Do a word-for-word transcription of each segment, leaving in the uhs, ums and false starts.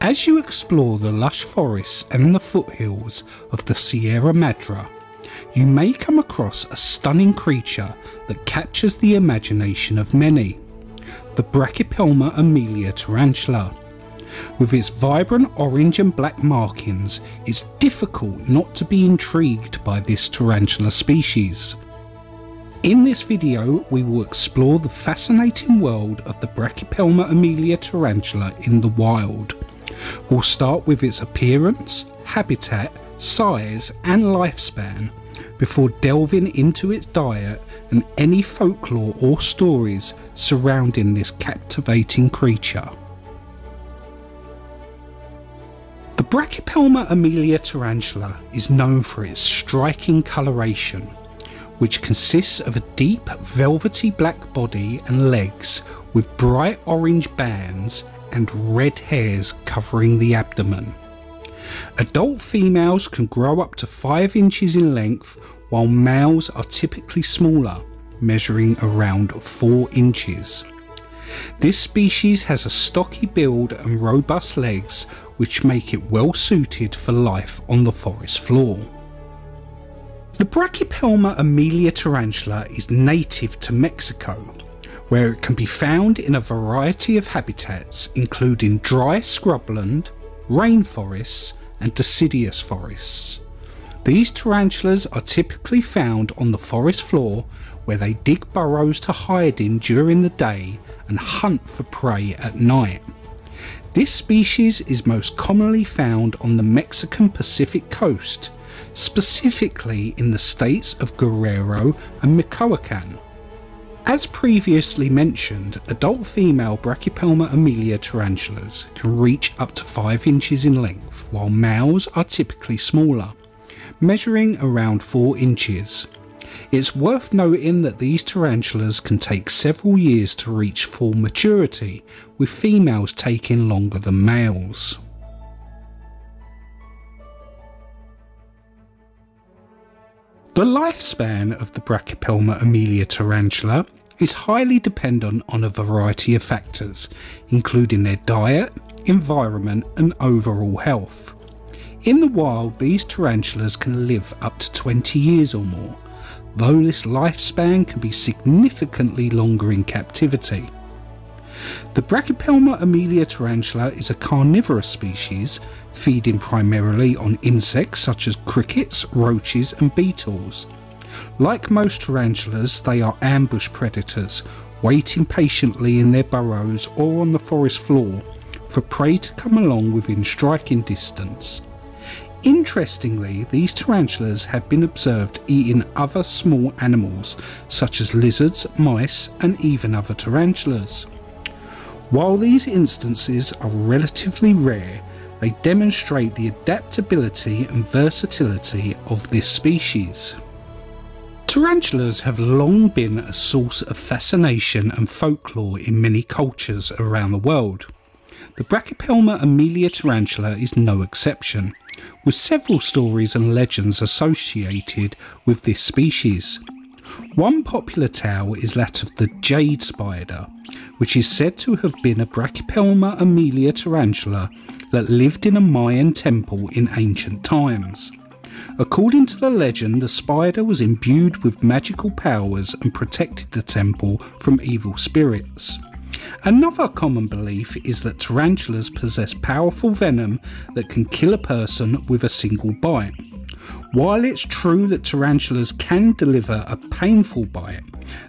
As you explore the lush forests and the foothills of the Sierra Madre, you may come across a stunning creature that captures the imagination of many, the Brachypelma Emilia tarantula. With its vibrant orange and black markings, it's difficult not to be intrigued by this tarantula species. In this video, we will explore the fascinating world of the Brachypelma Emilia tarantula in the wild. We'll start with its appearance, habitat, size and lifespan, before delving into its diet and any folklore or stories surrounding this captivating creature. The Brachypelma Emilia tarantula is known for its striking coloration, which consists of a deep velvety black body and legs with bright orange bands and red hairs covering the abdomen. Adult females can grow up to five inches in length, while males are typically smaller, measuring around four inches. This species has a stocky build and robust legs, which make it well suited for life on the forest floor. The Brachypelma Emilia tarantula is native to Mexico, where it can be found in a variety of habitats including dry scrubland, rainforests and deciduous forests. These tarantulas are typically found on the forest floor, where they dig burrows to hide in during the day and hunt for prey at night. This species is most commonly found on the Mexican Pacific coast, specifically in the states of Guerrero and Michoacan. As previously mentioned, adult female Brachypelma Emilia tarantulas can reach up to five inches in length, while males are typically smaller, measuring around four inches. It's worth noting that these tarantulas can take several years to reach full maturity, with females taking longer than males. The lifespan of the Brachypelma Emilia tarantula is highly dependent on a variety of factors, including their diet, environment and overall health. In the wild, these tarantulas can live up to twenty years or more, though this lifespan can be significantly longer in captivity. The Brachypelma Emilia tarantula is a carnivorous species, feeding primarily on insects such as crickets, roaches and beetles. Like most tarantulas, they are ambush predators, waiting patiently in their burrows or on the forest floor for prey to come along within striking distance. Interestingly, these tarantulas have been observed eating other small animals such as lizards, mice and even other tarantulas. While these instances are relatively rare, they demonstrate the adaptability and versatility of this species. Tarantulas have long been a source of fascination and folklore in many cultures around the world. The Brachypelma Emilia tarantula is no exception, with several stories and legends associated with this species. One popular tale is that of the jade spider, which is said to have been a Brachypelma Emilia tarantula that lived in a Mayan temple in ancient times. According to the legend, the spider was imbued with magical powers and protected the temple from evil spirits. Another common belief is that tarantulas possess powerful venom that can kill a person with a single bite. While it's true that tarantulas can deliver a painful bite,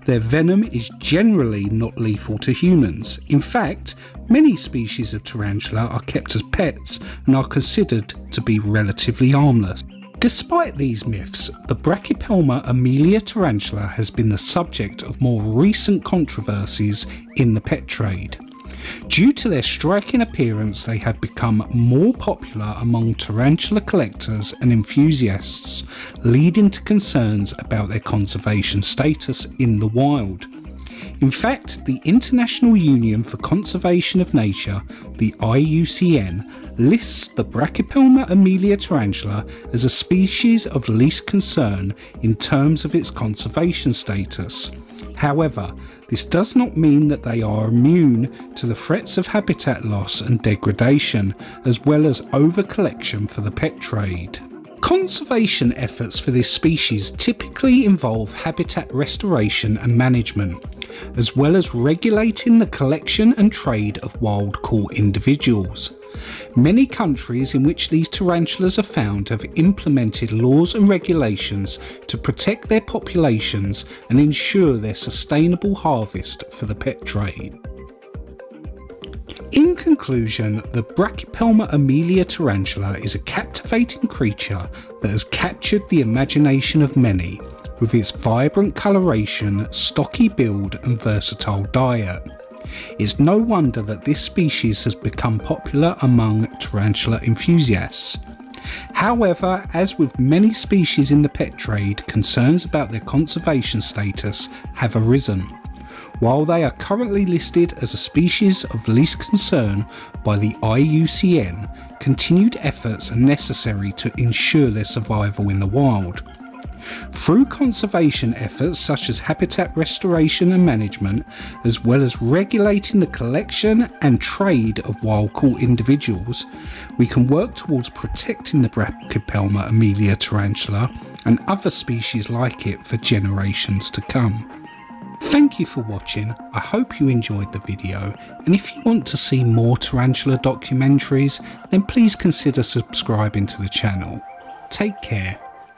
their venom is generally not lethal to humans. In fact, many species of tarantula are kept as pets and are considered to be relatively harmless. Despite these myths, the Brachypelma Emilia tarantula has been the subject of more recent controversies in the pet trade. Due to their striking appearance, they have become more popular among tarantula collectors and enthusiasts, leading to concerns about their conservation status in the wild. In fact, the International Union for Conservation of Nature, the I U C N, lists the Brachypelma Emilia tarantula as a species of least concern in terms of its conservation status, However, this does not mean that they are immune to the threats of habitat loss and degradation, as well as overcollection for the pet trade. Conservation efforts for this species typically involve habitat restoration and management, as well as regulating the collection and trade of wild caught individuals. Many countries in which these tarantulas are found have implemented laws and regulations to protect their populations and ensure their sustainable harvest for the pet trade. In conclusion, the Brachypelma Emilia tarantula is a captivating creature that has captured the imagination of many, with its vibrant coloration, stocky build and versatile diet. It's no wonder that this species has become popular among tarantula enthusiasts. However, as with many species in the pet trade, concerns about their conservation status have arisen. While they are currently listed as a species of least concern by the I U C N, continued efforts are necessary to ensure their survival in the wild. Through conservation efforts such as habitat restoration and management, as well as regulating the collection and trade of wild caught individuals, we can work towards protecting the Brachypelma Emilia tarantula and other species like it for generations to come. Thank you for watching. I hope you enjoyed the video, and if you want to see more tarantula documentaries, then please consider subscribing to the channel. Take care.